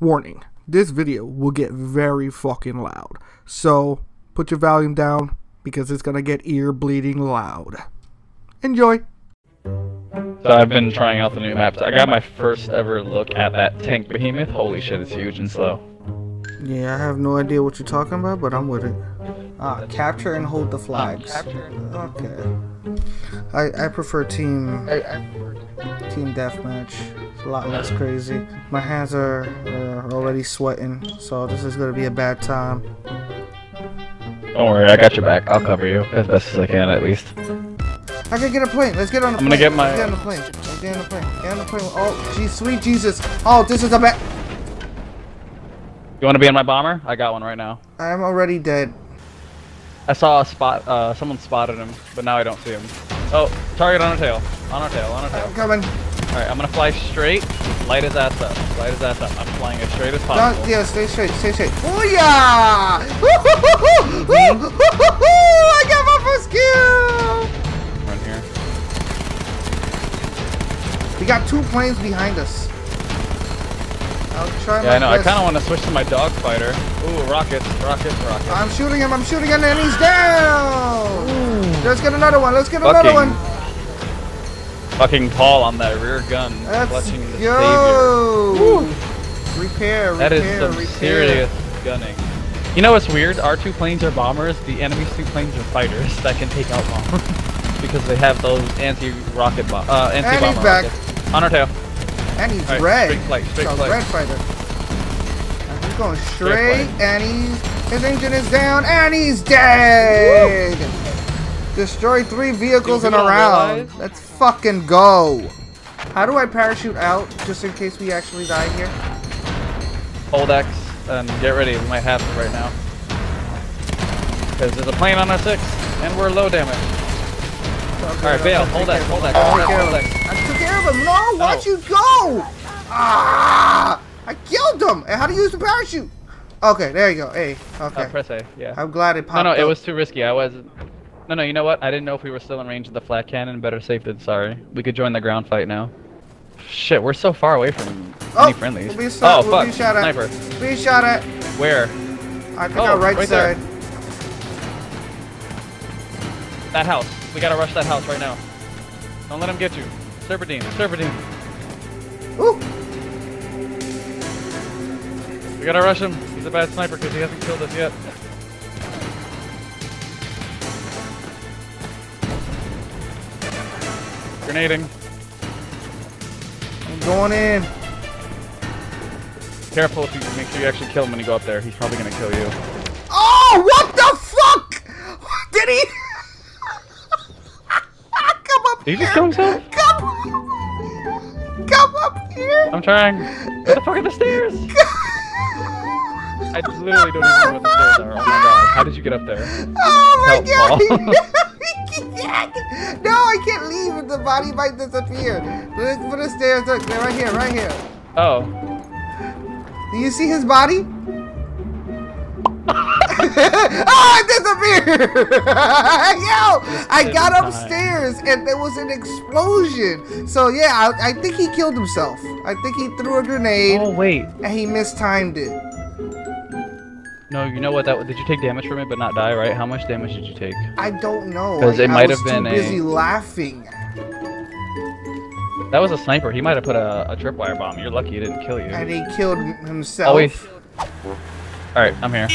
Warning, this video will get very fucking loud, so put your volume down because it's gonna get ear bleeding loud. Enjoy! So I've been trying out the new maps. I got my first ever look at that tank behemoth. Holy shit, it's huge and slow. Yeah, I have no idea what you're talking about, but I'm with it. Capture and hold the flags. Okay. I prefer team deathmatch. A lot less crazy. My hands are already sweating, so this is gonna be a bad time. Don't worry, I got your back. I'll cover you as best as I can, at least. I can get a plane. Let's get on the plane. Get on the plane. Oh, geez, sweet Jesus. Oh, this is a bad. You want to be on my bomber? I got one right now. I'm already dead. I saw a spot. Someone spotted him, but now I don't see him. Oh, target on our tail. I'm coming. Alright, I'm gonna fly straight, light his ass up, I'm flying as straight as possible. No, yeah, stay straight, Oh yeah! I got my first kill! Run here. We got two planes behind us. I'll try my best. I know, I kinda wanna switch to my dogfighter. Ooh, rockets. I'm shooting him, and he's down! Ooh. Let's get another one, let's get another one! Fucking Paul on that rear gun, clutching the savior. Repair, that is some serious gunning. You know what's weird? Our two planes are bombers. The enemy's two planes are fighters that can take out bombers because they have those anti-rocket bombs. And he's back rockets. On our tail. And he's right, red. Straight flight. Red fighter. And he's going straight and his engine is down and he's dead. Woo. Destroy 3 vehicals in a round. Let's fucking go. How do I parachute out just in case we actually die here? Hold X and get ready. We might have it right now. Because there's a plane on our 6 and we're low damage. Okay, alright, bail. Hold X. I took care of him. No, why'd you go? Ah! I killed him. And how do you use the parachute? Okay, there you go. A. Okay. Press A. Yeah. I'm glad it popped. No, it was too risky. I wasn't. No, you know what? I didn't know if we were still in range of the flat cannon. Better safe than sorry. We could join the ground fight now. Shit, we're so far away from any friendlies. We'll be shot at. Sniper. Be shot at. Where? I think our right side. There. That house. We gotta rush that house right now. Don't let him get you. Serpentine. Ooh! We gotta rush him. He's a bad sniper because he hasn't killed us yet. Grenading. I'm going in. Careful if you make sure you actually kill him when you go up there. He's probably gonna kill you. Oh, what the fuck? Did he? Come up here. Did he just kill himself? Come up here. I'm trying. Where the fuck are the stairs? I just literally don't even know what the stairs are. Oh my god. How did you get up there? Oh my god. No, I can't leave if the body might disappear. Look for the stairs. Look, they're right here. Oh. Do you see his body? Oh, it disappeared! Yo! I got upstairs and there was an explosion. So yeah, I think he killed himself. I think he threw a grenade. Oh, wait. And he mistimed it. No, you know what? Did you take damage from it but not die, right? How much damage did you take? I don't know. Because it might have been a. I was too busy laughing. That was a sniper. He might have put a tripwire bomb. You're lucky he didn't kill you. And he killed himself. Always. Alright, I'm here.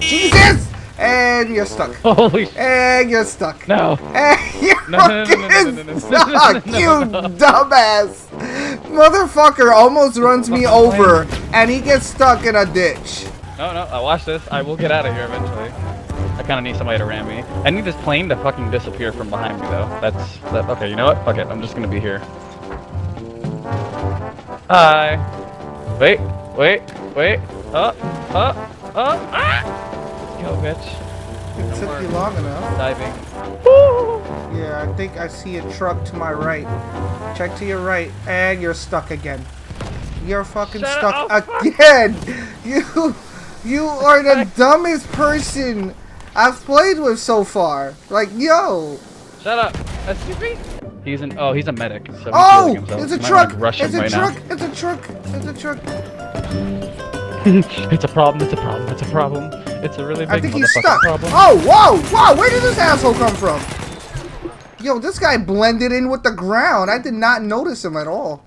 Jesus! And you're stuck. Holy shit. And you're stuck. No. And you're fucking stuck, you dumbass. Motherfucker almost runs me over and he gets stuck in a ditch. No, I watch this. I will get out of here eventually. I kind of need somebody to ram me. I need this plane to fucking disappear from behind me, though. That's okay, you know what? Fuck it. I'm just gonna be here. Hi. Wait. Ah! Let's go, bitch. It took you long enough. Diving. Woo! Yeah, I think I see a truck to my right. Check to your right, and you're stuck again. You're fucking stuck again! You are the dumbest person I've played with so far. Like, yo. Shut up. Excuse me? He's a medic. So it's a truck. It's a truck. It's a problem, it's a problem, it's a problem. It's a really big problem. I think he's stuck. Problem. Oh, whoa, where did this asshole come from? Yo, this guy blended in with the ground. I did not notice him at all.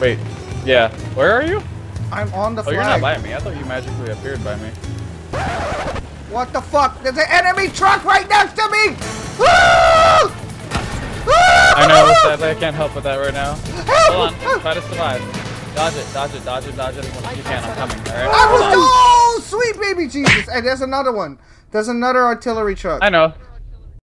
Wait, yeah. Where are you? I'm on the flag. Oh, you're not by me. I thought you magically appeared by me. What the fuck? There's an enemy truck right next to me! Ah! I know, sadly I can't help with that right now. Hold on, try to survive. Dodge it, dodge it, dodge it, dodge it. If you can, I'm coming, alright? Oh, sweet baby Jesus! And there's another one. There's another artillery truck. I know.